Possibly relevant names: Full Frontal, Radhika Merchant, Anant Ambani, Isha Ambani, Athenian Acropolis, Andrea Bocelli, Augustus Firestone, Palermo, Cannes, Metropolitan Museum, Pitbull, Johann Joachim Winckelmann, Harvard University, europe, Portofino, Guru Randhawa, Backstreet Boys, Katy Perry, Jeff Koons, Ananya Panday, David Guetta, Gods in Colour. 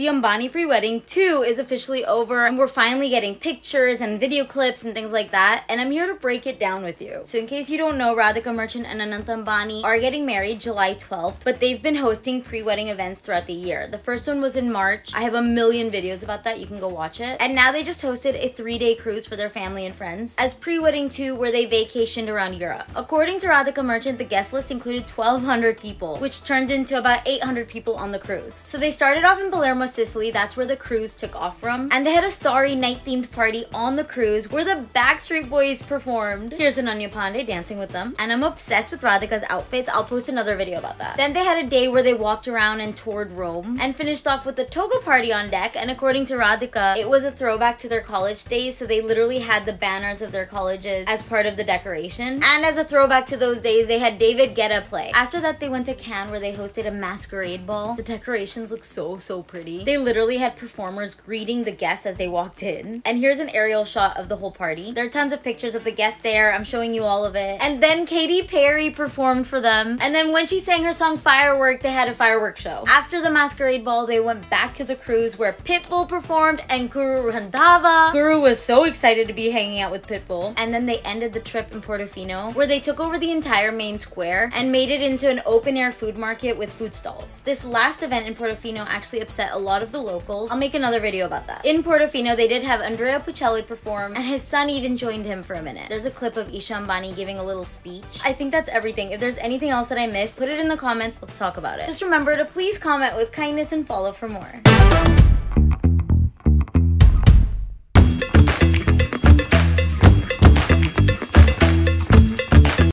The Ambani pre-wedding too is officially over, and we're finally getting pictures and video clips and things like that, and I'm here to break it down with you. So in case you don't know, Radhika Merchant and Anant Ambani are getting married July 12th, but they've been hosting pre-wedding events throughout the year. The first one was in March. I have a million videos about that. You can go watch it. And now they just hosted a 3-day cruise for their family and friends as pre-wedding too, where they vacationed around Europe. According to Radhika Merchant, the guest list included 1,200 people, which turned into about 800 people on the cruise. So they started off in Palermo, Sicily. That's where the cruise took off from, and they had a starry night themed party on the cruise where the Backstreet Boys performed. Here's Ananya Panday dancing with them, and I'm obsessed with Radhika's outfits. I'll post another video about that. Then they had a day where they walked around and toured Rome and finished off with a toga party on deck, and according to Radhika, it was a throwback to their college days, so they literally had the banners of their colleges as part of the decoration, and as a throwback to those days they had David Guetta play. After that they went to Cannes where they hosted a masquerade ball. The decorations look so pretty. They literally had performers greeting the guests as they walked in. And here's an aerial shot of the whole party. There are tons of pictures of the guests there. I'm showing you all of it. And then Katy Perry performed for them. And then when she sang her song Firework, they had a firework show. After the masquerade ball, they went back to the cruise where Pitbull performed and Guru Randhawa. Guru was so excited to be hanging out with Pitbull. And then they ended the trip in Portofino where they took over the entire main square and made it into an open-air food market with food stalls. This last event in Portofino actually upset a lot of the locals. I'll make another video about that. In Portofino, they did have Andrea Bocelli perform, and his son even joined him for a minute. There's a clip of Isha Ambani giving a little speech. I think that's everything. If there's anything else that I missed, put it in the comments. Let's talk about it. Just remember to please comment with kindness and follow for more.